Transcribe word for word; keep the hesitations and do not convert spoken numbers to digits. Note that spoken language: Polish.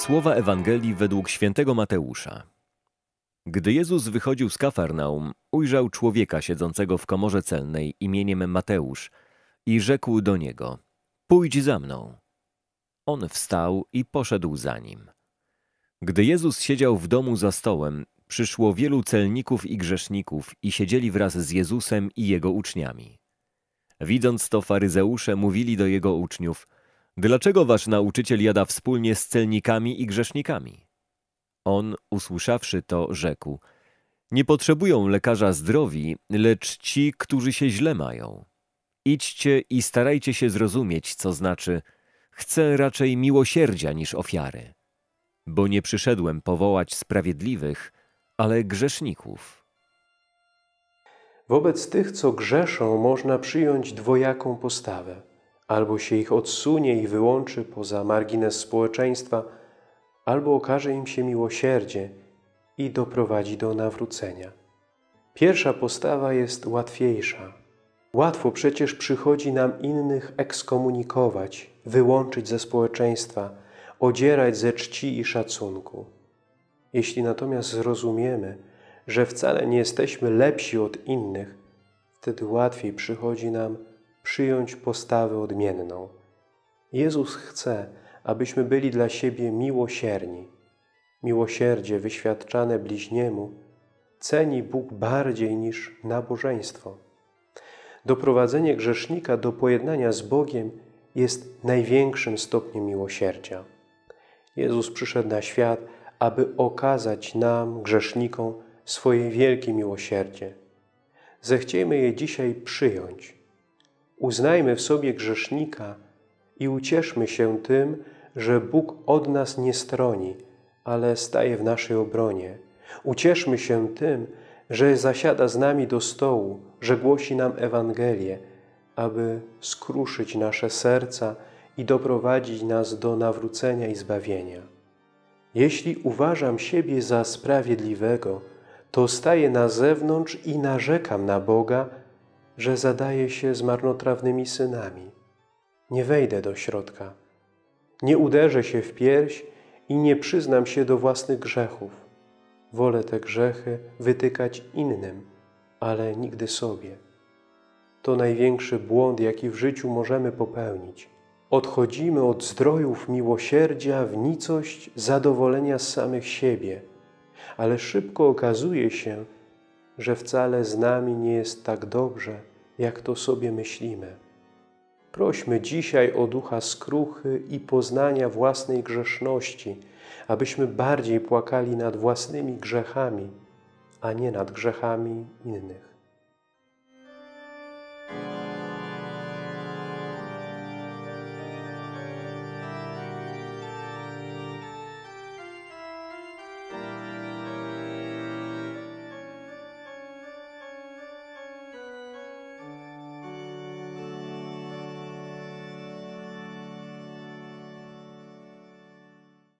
Słowa Ewangelii według świętego Mateusza. Gdy Jezus wychodził z Kafarnaum, ujrzał człowieka siedzącego w komorze celnej imieniem Mateusz i rzekł do niego: „Pójdź za mną”. On wstał i poszedł za nim. Gdy Jezus siedział w domu za stołem, przyszło wielu celników i grzeszników i siedzieli wraz z Jezusem i Jego uczniami. Widząc to, faryzeusze mówili do Jego uczniów: „Dlaczego wasz nauczyciel jada wspólnie z celnikami i grzesznikami?” On, usłyszawszy to, rzekł: „Nie potrzebują lekarza zdrowi, lecz ci, którzy się źle mają. Idźcie i starajcie się zrozumieć, co znaczy: chcę raczej miłosierdzia niż ofiary. Bo nie przyszedłem powołać sprawiedliwych, ale grzeszników”. Wobec tych, co grzeszą, można przyjąć dwojaką postawę. Albo się ich odsunie i wyłączy poza margines społeczeństwa, albo okaże im się miłosierdzie i doprowadzi do nawrócenia. Pierwsza postawa jest łatwiejsza. Łatwo przecież przychodzi nam innych ekskomunikować, wyłączyć ze społeczeństwa, odzierać ze czci i szacunku. Jeśli natomiast zrozumiemy, że wcale nie jesteśmy lepsi od innych, wtedy łatwiej przychodzi nam przyjąć postawę odmienną. Jezus chce, abyśmy byli dla siebie miłosierni. Miłosierdzie wyświadczane bliźniemu ceni Bóg bardziej niż nabożeństwo. Doprowadzenie grzesznika do pojednania z Bogiem jest największym stopniem miłosierdzia. Jezus przyszedł na świat, aby okazać nam, grzesznikom, swoje wielkie miłosierdzie. Zechciejmy je dzisiaj przyjąć. Uznajmy w sobie grzesznika i ucieszmy się tym, że Bóg od nas nie stroni, ale staje w naszej obronie. Ucieszmy się tym, że zasiada z nami do stołu, że głosi nam Ewangelię, aby skruszyć nasze serca i doprowadzić nas do nawrócenia i zbawienia. Jeśli uważam siebie za sprawiedliwego, to staję na zewnątrz i narzekam na Boga, że zadaje się z marnotrawnymi synami. Nie wejdę do środka, nie uderzę się w pierś i nie przyznam się do własnych grzechów. Wolę te grzechy wytykać innym, ale nigdy sobie. To największy błąd, jaki w życiu możemy popełnić. Odchodzimy od zdrojów miłosierdzia w nicość zadowolenia z samych siebie, ale szybko okazuje się, że wcale z nami nie jest tak dobrze, jak to sobie myślimy. Prośmy dzisiaj o ducha skruchy i poznania własnej grzeszności, abyśmy bardziej płakali nad własnymi grzechami, a nie nad grzechami innych.